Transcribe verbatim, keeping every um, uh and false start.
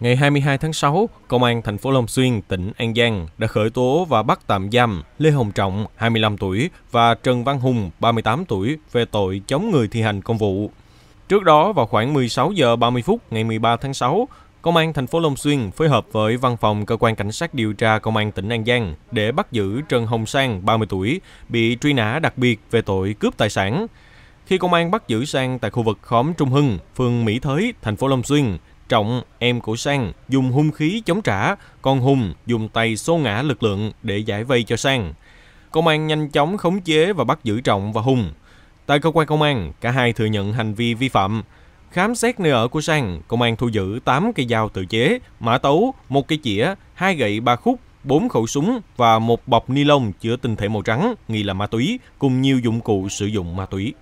Ngày hai mươi hai tháng sáu, Công an thành phố Long Xuyên, tỉnh An Giang đã khởi tố và bắt tạm giam Lê Hồng Trọng, hai mươi lăm tuổi, và Trần Văn Hùng, ba mươi tám tuổi, về tội chống người thi hành công vụ. Trước đó, vào khoảng mười sáu giờ ba mươi phút ngày mười ba tháng sáu, Công an thành phố Long Xuyên phối hợp với Văn phòng Cơ quan Cảnh sát điều tra Công an tỉnh An Giang để bắt giữ Trần Hồng Sang, ba mươi tuổi, bị truy nã đặc biệt về tội cướp tài sản. Khi công an bắt giữ Sang tại khu vực khóm Trung Hưng, phường Mỹ Thới, thành phố Long Xuyên, Trọng, em của Sang, dùng hung khí chống trả, còn Hùng dùng tay xô ngã lực lượng để giải vây cho Sang. Công an nhanh chóng khống chế và bắt giữ Trọng và Hùng. Tại cơ quan công an, cả hai thừa nhận hành vi vi phạm. Khám xét nơi ở của Sang, công an thu giữ tám cây dao tự chế, mã tấu, một cây chĩa, hai gậy ba khúc, bốn khẩu súng và một bọc ni lông chứa tinh thể màu trắng nghi là ma túy cùng nhiều dụng cụ sử dụng ma túy.